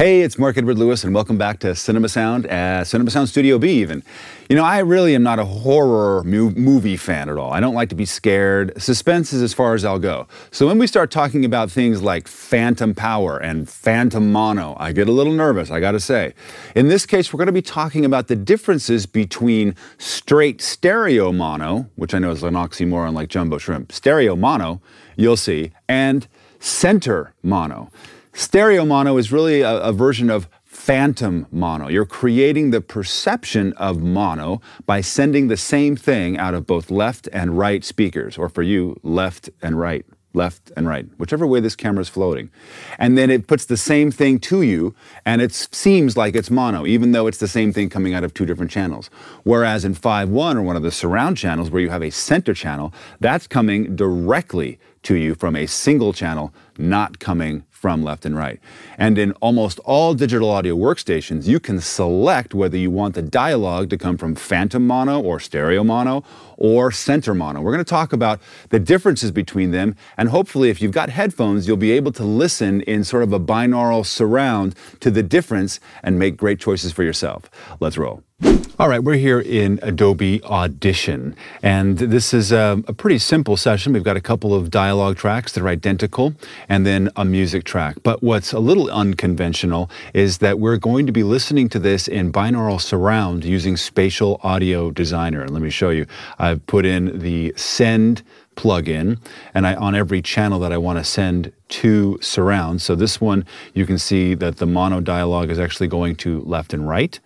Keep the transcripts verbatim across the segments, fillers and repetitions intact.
Hey, it's Mark Edward Lewis, and welcome back to Cinema Sound, uh, Cinema Sound Studio B even. You know, I really am not a horror mo movie fan at all. I don't like to be scared. Suspense is as far as I'll go. So when we start talking about things like phantom power and phantom mono, I get a little nervous, I gotta say. In this case, we're gonna be talking about the differences between straight stereo mono, which I know is an oxymoron like jumbo shrimp, stereo mono, you'll see, and center mono. Stereo mono is really a, a version of phantom mono. You're creating the perception of mono by sending the same thing out of both left and right speakers, or for you, left and right, left and right, whichever way this camera is floating. And then it puts the same thing to you, and it seems like it's mono, even though it's the same thing coming out of two different channels. Whereas in five one, or one of the surround channels where you have a center channel, that's coming directly to you from a single channel, not coming from left and right. And in almost all digital audio workstations, you can select whether you want the dialogue to come from phantom mono or stereo mono or center mono. We're going to talk about the differences between them, and hopefully if you've got headphones, you'll be able to listen in sort of a binaural surround to the difference and make great choices for yourself. Let's roll. All right, we're here in Adobe Audition, and this is a, a pretty simple session. We've got a couple of dialogue tracks that are identical, and then a music track. But what's a little unconventional is that we're going to be listening to this in binaural surround using Spatial Audio Designer. And let me show you. I've put in the send plugin, and I, on every channel that I want to send to surround. So this one, you can see that the mono dialogue is actually going to left and right,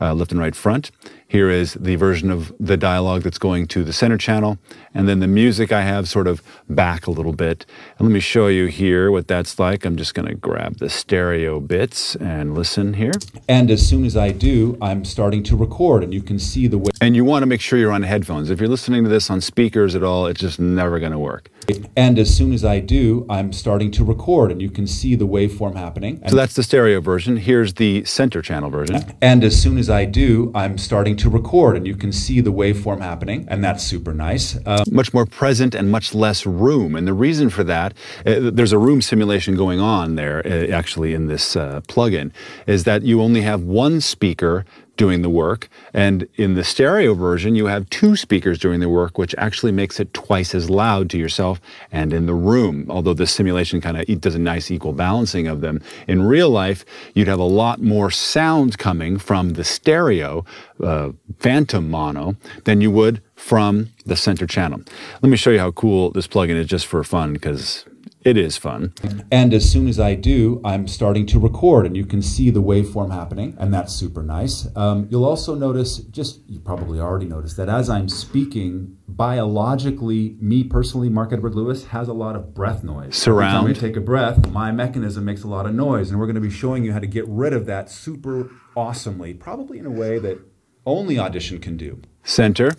uh, left and right front. Here is the version of the dialogue that's going to the center channel. And then the music I have sort of back a little bit. And let me show you here what that's like. I'm just gonna grab the stereo bits and listen here. And as soon as I do, I'm starting to record, and you can see the way. And you wanna make sure you're on headphones. If you're listening to this on speakers at all, it's just never gonna work. And as soon as I do, I'm starting to record, and you can see the waveform happening. So that's the stereo version. Here's the center channel version. And as soon as I do, I'm starting to record, and you can see the waveform happening, and that's super nice. Uh, much more present and much less room, and the reason for that, uh, there's a room simulation going on there, uh, actually in this uh, plugin, is that you only have one speaker doing the work, and in the stereo version you have two speakers doing the work, which actually makes it twice as loud to yourself and in the room, although the simulation kind of does a nice equal balancing of them. In real life, you'd have a lot more sound coming from the stereo uh, phantom mono than you would from the center channel. Let me show you how cool this plugin is just for fun, because it is fun. And as soon as I do, I'm starting to record, and you can see the waveform happening, and that's super nice. Um, you'll also notice, just you probably already noticed, that as I'm speaking, biologically, me personally, Mark Edward Lewis, has a lot of breath noise. Surround. Every time I take a breath, my mechanism makes a lot of noise, and we're going to be showing you how to get rid of that super awesomely, probably in a way that only Audition can do. Center.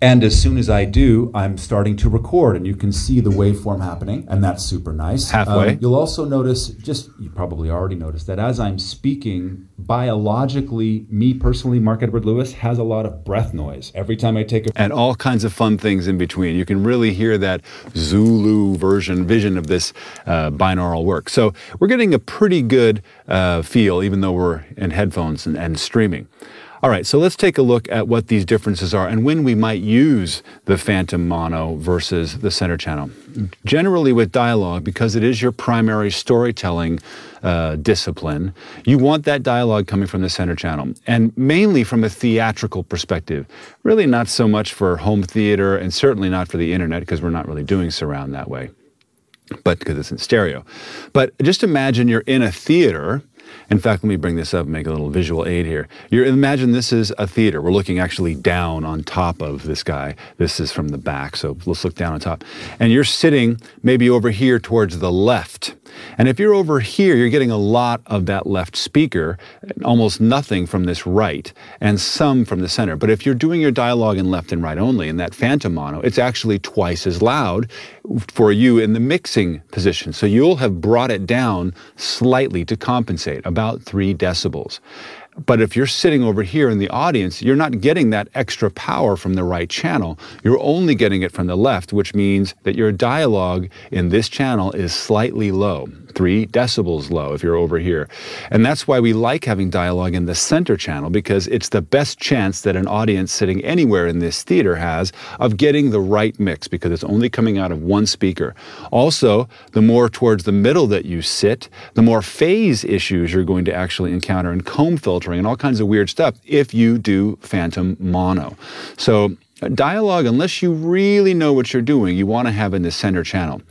And as soon as I do, I'm starting to record, and you can see the waveform happening, and that's super nice. Halfway. Um, you'll also notice, just you probably already noticed, that as I'm speaking, biologically, me personally, Mark Edward Lewis, has a lot of breath noise. Every time I take a... And all kinds of fun things in between. You can really hear that Zulu version, vision of this uh, binaural work. So we're getting a pretty good uh, feel, even though we're in headphones and, and streaming. All right, so let's take a look at what these differences are and when we might use the phantom mono versus the center channel. Generally with dialogue, because it is your primary storytelling uh, discipline, you want that dialogue coming from the center channel, and mainly from a theatrical perspective. Really not so much for home theater, and certainly not for the internet, because we're not really doing surround that way, but because it's in stereo. But just imagine you're in a theater. In fact, let me bring this up and make a little visual aid here. You imagine this is a theater. We're looking actually down on top of this guy. This is from the back, so let's look down on top. And you're sitting maybe over here towards the left. And if you're over here, you're getting a lot of that left speaker, almost nothing from this right, and some from the center. But if you're doing your dialogue in left and right only, in that phantom mono, it's actually twice as loud for you in the mixing position. So you'll have brought it down slightly to compensate, about three decibels. But if you're sitting over here in the audience, you're not getting that extra power from the right channel. You're only getting it from the left, which means that your dialogue in this channel is slightly low, three decibels low if you're over here. And that's why we like having dialogue in the center channel, because it's the best chance that an audience sitting anywhere in this theater has of getting the right mix, because it's only coming out of one speaker. Also, the more towards the middle that you sit, the more phase issues you're going to actually encounter, and comb filtering and all kinds of weird stuff if you do phantom mono. So dialogue, unless you really know what you're doing, you want to have in the center channel.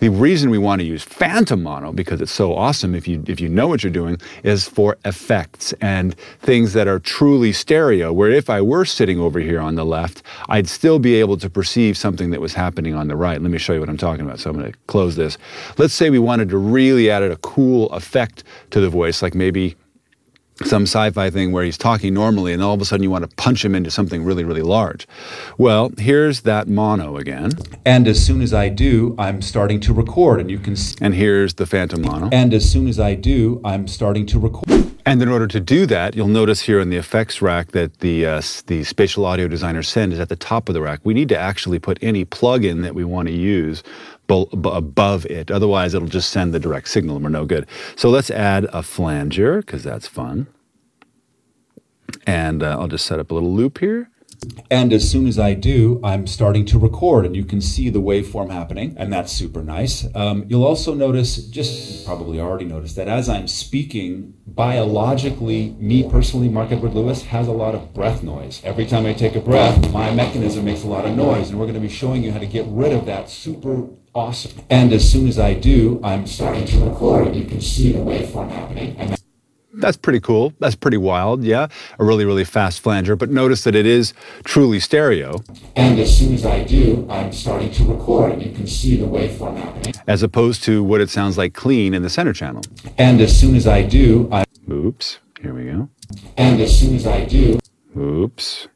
The reason we want to use phantom mono, because it's so awesome if you, if you know what you're doing, is for effects and things that are truly stereo, where if I were sitting over here on the left, I'd still be able to perceive something that was happening on the right. Let me show you what I'm talking about. So I'm going to close this. Let's say we wanted to really add a cool effect to the voice, like maybe some sci-fi thing where he's talking normally and all of a sudden you want to punch him into something really, really large. Well, here's that mono again. And as soon as I do, I'm starting to record, and you can see. And here's the phantom mono. And as soon as I do, I'm starting to record. And in order to do that, you'll notice here in the effects rack that the, uh, the Spatial Audio Designer Send is at the top of the rack. We need to actually put any plugin that we want to use above it. Otherwise, it'll just send the direct signal and we're no good. So let's add a flanger, because that's fun. And uh, I'll just set up a little loop here. And as soon as I do, I'm starting to record, and you can see the waveform happening, and that's super nice. Um, you'll also notice, just you probably already noticed, that as I'm speaking, biologically, me personally, Mark Edward Lewis, has a lot of breath noise. Every time I take a breath, my mechanism makes a lot of noise, and we're going to be showing you how to get rid of that super awesome. And as soon as I do, I'm starting to record, and you can see the waveform happening. And that's pretty cool. That's pretty wild, yeah? A really, really fast flanger, but notice that it is truly stereo. And as soon as I do, I'm starting to record, and you can see the waveform happening. As opposed to what it sounds like clean in the center channel. And as soon as I do, I... Oops, here we go. And as soon as I do... Oops.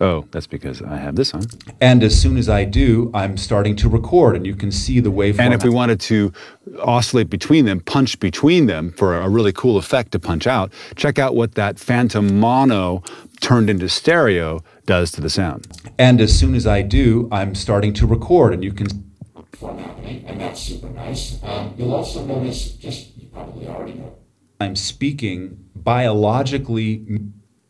Oh, that's because I have this on. And as soon as I do, I'm starting to record, and you can see the waveform. And if we wanted to oscillate between them, punch between them for a really cool effect to punch out, check out what that phantom mono turned into stereo does to the sound. And as soon as I do, I'm starting to record, and you can... happening, and that's super nice. Um, you'll also notice, just you probably already know, I'm speaking biologically...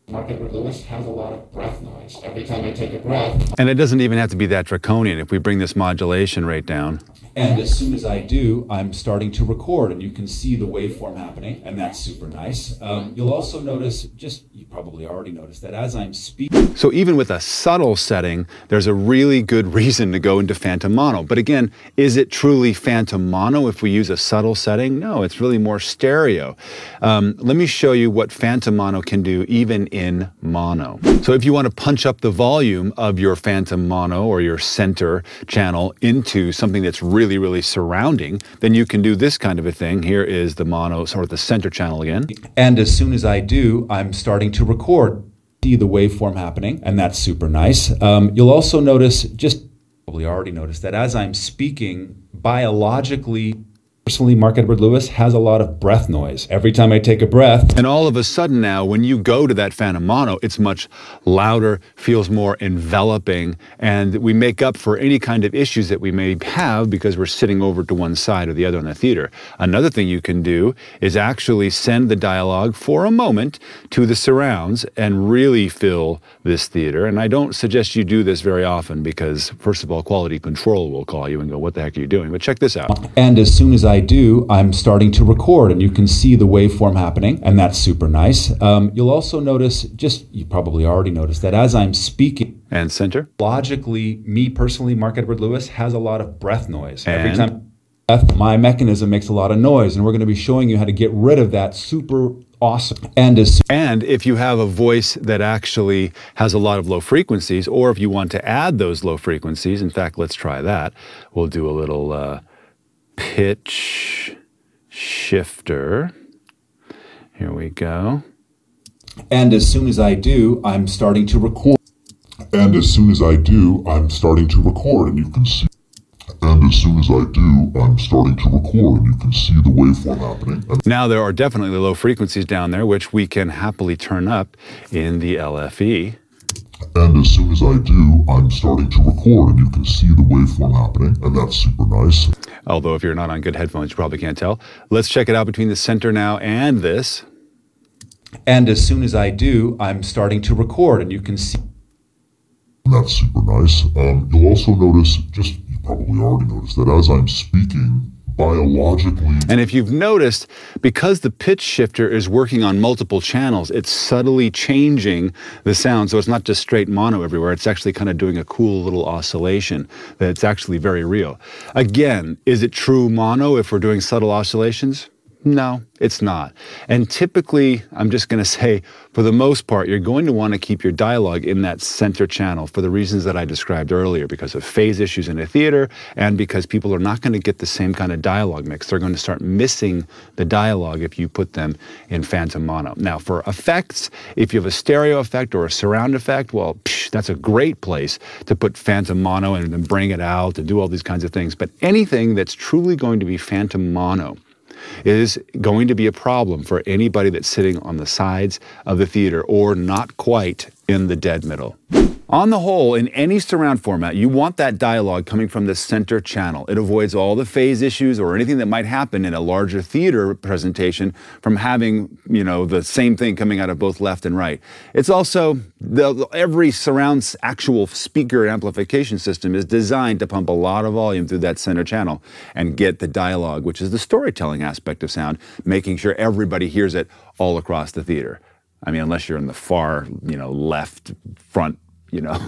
Mark Edward Lewis has a lot of breath noise. Every time I take a breath... And it doesn't even have to be that draconian if we bring this modulation rate down. And as soon as I do, I'm starting to record, and you can see the waveform happening, and that's super nice. Um, you'll also notice, just you probably already noticed, that as I'm speaking... So even with a subtle setting, there's a really good reason to go into phantom mono. But again, is it truly phantom mono if we use a subtle setting? No, it's really more stereo. Um, let me show you what phantom mono can do even in in mono. So if you want to punch up the volume of your phantom mono or your center channel into something that's really, really surrounding, then you can do this kind of a thing. Here is the mono, or the center channel again. And as soon as I do, I'm starting to record. See the waveform happening, and that's super nice. Um, you'll also notice, just probably already noticed, that as I'm speaking, biologically, personally, Mark Edward Lewis has a lot of breath noise. Every time I take a breath... And all of a sudden now, when you go to that phantom mono, it's much louder, feels more enveloping, and we make up for any kind of issues that we may have because we're sitting over to one side or the other in the theater. Another thing you can do is actually send the dialogue for a moment to the surrounds and really fill this theater. And I don't suggest you do this very often because, first of all, quality control will call you and go, what the heck are you doing? But check this out. And as soon as I I do, I'm starting to record, and you can see the waveform happening, and that's super nice. Um, you'll also notice, just you probably already noticed, that as I'm speaking... And center. Logically, me personally, Mark Edward Lewis, has a lot of breath noise. And? Every time I breath, my mechanism makes a lot of noise, and we're going to be showing you how to get rid of that super... awesome. And, as and if you have a voice that actually has a lot of low frequencies, or if you want to add those low frequencies, in fact, let's try that. We'll do a little... Uh, pitch shifter. Here we go. And as soon as I do, I'm starting to record. And as soon as I do, I'm starting to record, and you can see. And as soon as I do, I'm starting to record. You can see the waveform happening. And now there are definitely low frequencies down there, which we can happily turn up in the L F E. And as soon as I do, I'm starting to record, and you can see the waveform happening, and that's super nice. Although if you're not on good headphones, you probably can't tell. Let's check it out between the center now and this. And as soon as I do, I'm starting to record, and you can see. And that's super nice. Um, you'll also notice, just you probably already noticed, that as I'm speaking, biologically. And if you've noticed, because the pitch shifter is working on multiple channels, it's subtly changing the sound. So it's not just straight mono everywhere. It's actually kind of doing a cool little oscillation that's actually very real. Again, is it true mono if we're doing subtle oscillations? No, it's not. And typically, I'm just going to say, for the most part, you're going to want to keep your dialogue in that center channel for the reasons that I described earlier, because of phase issues in a theater and because people are not going to get the same kind of dialogue mix. They're going to start missing the dialogue if you put them in phantom mono. Now, for effects, if you have a stereo effect or a surround effect, well, psh, that's a great place to put phantom mono and then bring it out to do all these kinds of things. But anything that's truly going to be phantom mono is going to be a problem for anybody that's sitting on the sides of the theater or not quite in the dead middle. On the whole, in any surround format, you want that dialogue coming from the center channel. It avoids all the phase issues or anything that might happen in a larger theater presentation from having, you know, the same thing coming out of both left and right. It's also, the, every surround's actual speaker amplification system is designed to pump a lot of volume through that center channel and get the dialogue, which is the storytelling aspect of sound, making sure everybody hears it all across the theater. I mean, unless you're in the far, you know, left front, you know,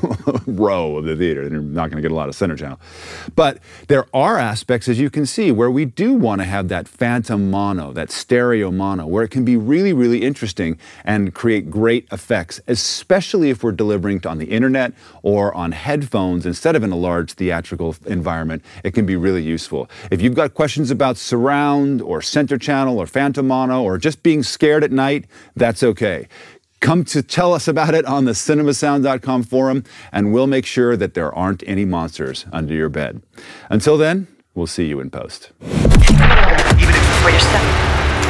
row of the theater, and you're not going to get a lot of center channel. But there are aspects, as you can see, where we do want to have that phantom mono, that stereo mono, where it can be really, really interesting and create great effects, especially if we're delivering on the internet or on headphones instead of in a large theatrical environment. It can be really useful. If you've got questions about surround or center channel or phantom mono or just being scared at night, that's okay. Come to tell us about it on the cinema sound dot com forum, and we'll make sure that there aren't any monsters under your bed. Until then, we'll see you in post. Even if you're yourself.